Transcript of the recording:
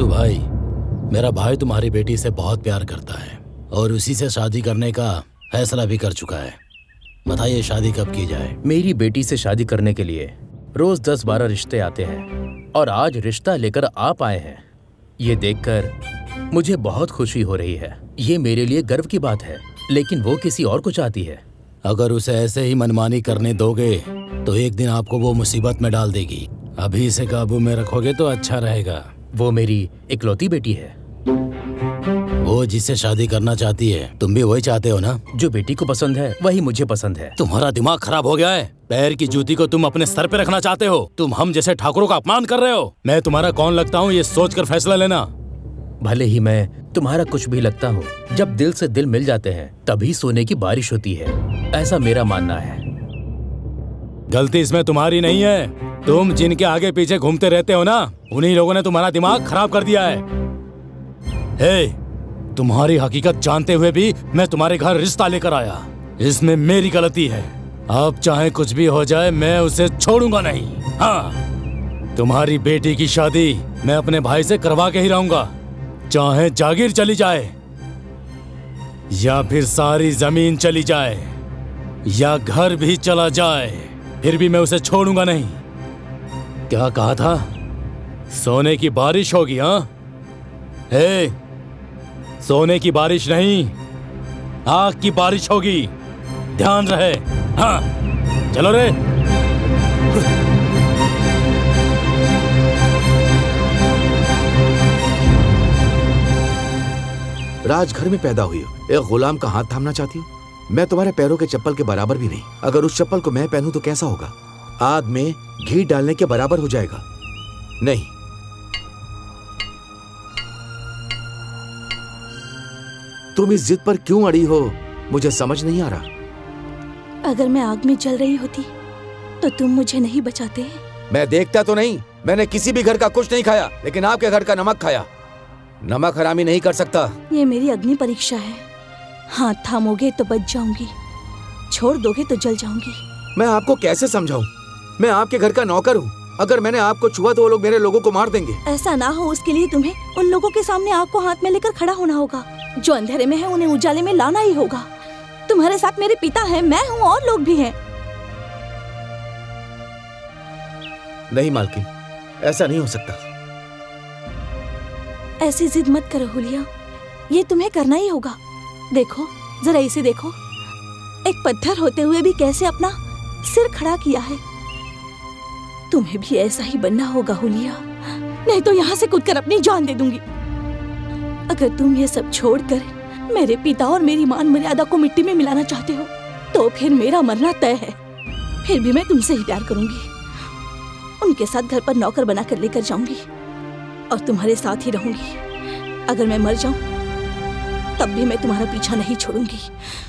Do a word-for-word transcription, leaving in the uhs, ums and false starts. वासु भाई, मेरा भाई तुम्हारी बेटी से बहुत प्यार करता है और उसी से शादी करने का फैसला भी कर चुका है। बताइए शादी कब की जाए? मेरी बेटी से शादी करने के लिए रोज दस बारह रिश्ते आते हैं और आज रिश्ता लेकर आप आए हैं। ये देखकर मुझे बहुत खुशी हो रही है। ये मेरे लिए गर्व की बात है, लेकिन वो किसी और को चाहती है। अगर उसे ऐसे ही मनमानी करने दोगे तो एक दिन आपको वो मुसीबत में डाल देगी। अभी इसे काबू में रखोगे तो अच्छा रहेगा। वो मेरी इकलौती बेटी है। वो जिसे शादी करना चाहती है तुम भी वही चाहते हो ना? जो बेटी को पसंद है वही मुझे पसंद है। तुम्हारा दिमाग खराब हो गया है। पैर की जूती को तुम अपने सर पे रखना चाहते हो। तुम हम जैसे ठाकुरों का अपमान कर रहे हो। मैं तुम्हारा कौन लगता हूँ ये सोचकर फैसला लेना। भले ही मैं तुम्हारा कुछ भी लगता हूँ, जब दिल से दिल मिल जाते हैं तभी सोने की बारिश होती है, ऐसा मेरा मानना है। गलती इसमें तुम्हारी नहीं है। तुम जिनके आगे पीछे घूमते रहते हो ना, उन्हीं लोगों ने तुम्हारा दिमाग खराब कर दिया है। हे, तुम्हारी हकीकत जानते हुए भी मैं तुम्हारे घर रिश्ता लेकर आया, इसमें मेरी गलती है। आप चाहे कुछ भी हो जाए, मैं उसे छोड़ूंगा नहीं। हाँ, तुम्हारी बेटी की शादी मैं अपने भाई से करवा के ही रहूंगा, चाहे जागीर चली जाए या फिर सारी जमीन चली जाए या घर भी चला जाए, फिर भी मैं उसे छोड़ूंगा नहीं। क्या कहा था? सोने की बारिश होगी। हाँ, हे, सोने की बारिश नहीं, आग की बारिश होगी, ध्यान रहे। हाँ, चलो रे। राज घर में पैदा हुई हो, एक गुलाम का हाथ थामना चाहती हूँ? मैं तुम्हारे पैरों के चप्पल के बराबर भी नहीं। अगर उस चप्पल को मैं पहनूं तो कैसा होगा? आग में घी डालने के बराबर हो जाएगा। नहीं, तुम इस जिद पर क्यों अड़ी हो, मुझे समझ नहीं आ रहा। अगर मैं आग में जल रही होती तो तुम मुझे नहीं बचाते। मैं देखता तो नहीं। मैंने किसी भी घर का कुछ नहीं खाया, लेकिन आपके घर का नमक खाया। नमक हरामी नहीं कर सकता। ये मेरी अग्नि परीक्षा है। हाथ थामोगे तो बच जाऊंगी, छोड़ दोगे तो जल जाऊंगी। मैं आपको कैसे समझाऊं? मैं आपके घर का नौकर हूँ। अगर मैंने आपको छुआ तो वो लोग मेरे लोगों को मार देंगे। ऐसा ना हो, उसके लिए तुम्हें उन लोगों के सामने आग को हाथ में लेकर खड़ा होना होगा। जो अंधेरे में है उन्हें उजाले में लाना ही होगा। तुम्हारे साथ मेरे पिता है, मैं हूँ और लोग भी हैं। नहीं मालकिन, ऐसा नहीं हो सकता। ऐसी जिद मत करो हुलिया, ये तुम्हें करना ही होगा। देखो जरा इसे देखो, एक पत्थर होते हुए भी कैसे अपना सिर खड़ा किया है। तुम्हें भी ऐसा ही बनना होगा हुलिया, नहीं तो यहाँ से कूदकर अपनी जान दे दूंगी। अगर तुम ये सब छोड़कर मेरे पिता और मेरी मान मर्यादा को मिट्टी में मिलाना चाहते हो तो फिर मेरा मरना तय है। फिर भी मैं तुमसे ही प्यार करूंगी। उनके साथ घर पर नौकर बना कर लेकर जाऊंगी और तुम्हारे साथ ही रहूंगी। अगर मैं मर जाऊं तब भी मैं तुम्हारा पीछा नहीं छोड़ूंगी।